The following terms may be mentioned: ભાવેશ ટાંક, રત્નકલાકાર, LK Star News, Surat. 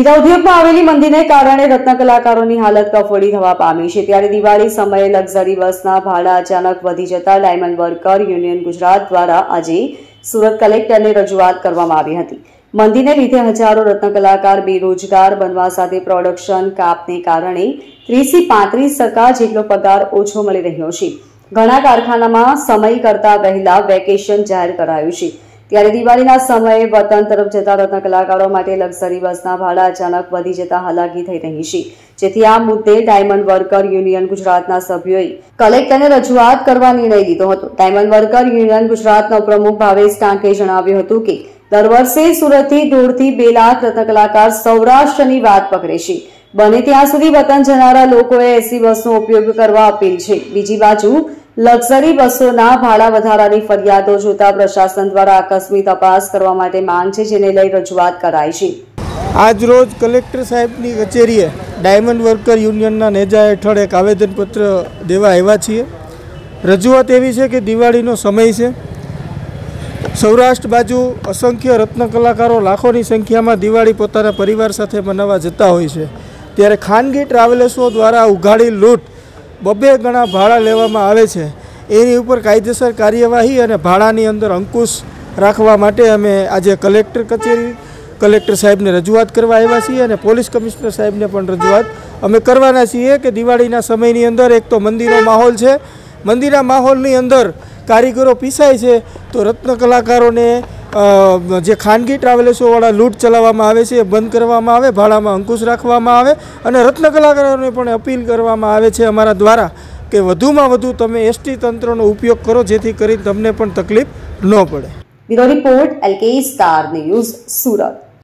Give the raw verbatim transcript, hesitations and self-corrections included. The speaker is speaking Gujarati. हीरा उद्योग में आवेली मंदीने कारणे रत्न कलाकारोनी हालत कफोड़ी थवा पामी छे त्यारे दिवाळी समये लक्झरी बसना भाड़ा अचानक वधी जता डायमंड वर्कर यूनियन गुजरात द्वारा आज सूरत कलेक्टरने रजूआत करवामां आवी हती। मंदीने लीधे हजारों रत्न कलाकार बेरोजगार बनवा साथे प्रोडक्शन कापने कारणे तीस थी पैंतीस टका जेटलो पगार ओछो मळी रह्यो छे। घणा कारखानामां समय करता वहेला वेकेशन जाहेर करायुं छे। ત્યારે દિવાળીના સમયે વતન તરફ જતા રત્ન કલાકારો માટે લક્ઝરી બસના ભાડા અચાનક વધી જતા હાલાકી થઈ રહી છે, જેથી આ મુદ્દે ડાયમંડ વર્કર યુનિયન ગુજરાતના સભ્યોએ કલેક્ટરને રજૂઆત કરવા નિર્ણય લીધો હતો। ડાયમંડ વર્કર યુનિયન ગુજરાતના પ્રમુખ ભાવેશ ટાંકે જણાવ્યું હતું કે દર વર્ષે સુરતથી દોઢથી બે લાખ રત્ન કલાકાર સૌરાષ્ટ્રની વાત પકડે છે। બને ત્યાં સુધી વતન જનારા લોકોએ એસી બસનો ઉપયોગ કરવા અપીલ છે। બીજી બાજુ લક્ઝરી બસોના ભાડા વધારાની ફરિયાદો જોતા પ્રશાસન દ્વારા આકસ્મિક તપાસ કરવા માટે માંગ છે, જેને લઈ રજૂઆત કરાઈ છે। આજ રોજ કલેક્ટર સાહેબની કચેરીએ ડાયમંડ વર્કર યુનિયનના નેજા હેઠળ એક આવેદનપત્ર દેવા આવ્યા છીએ। રજૂઆત એવી છે કે દિવાળીનો સમય છે, સૌરાષ્ટ્ર બાજુ અસંખ્ય રત્ન કલાકારો લાખોની સંખ્યામાં દિવાળી પોતાના પરિવાર સાથે મનાવવા જતા હોય છે, ત્યારે ખાનગી ટ્રાવેલ્સો દ્વારા ઉઘાડી લૂંટ બબે ગણા ભાડા લેવામાં આવે છે। એની ઉપર કાયદેસર કાર્યવાહી અને ભાડાની અંદર અંકુશ રાખવા માટે અમે આજે કલેક્ટર કચેરી કલેક્ટર સાહેબને રજૂઆત કરવા આવ્યા છીએ અને પોલીસ કમિશનર સાહેબને પણ રજૂઆત અમે કરવાના છીએ કે દિવાળીના સમયની અંદર એક તો મંદિરનો માહોલ છે, મંદિરના માહોલની અંદર કારીગરો પીસાય છે, તો રત્ન કલાકારોને જે ખાનગી ટ્રાવેલ્સોવાળા લૂંટ ચલાવવામાં આવે છે એ બંધ કરવામાં આવે, ભાડામાં અંકુશ રાખવામાં આવે અને રત્ન કલાકારોને પણ અપીલ કરવામાં આવે છે અમારા દ્વારા કે વધુમાં વધુ તમે એસટી તંત્રનો ઉપયોગ કરો, જેથી કરી તમને પણ તકલીફ ન પડે। Bureau report L K star news Surat.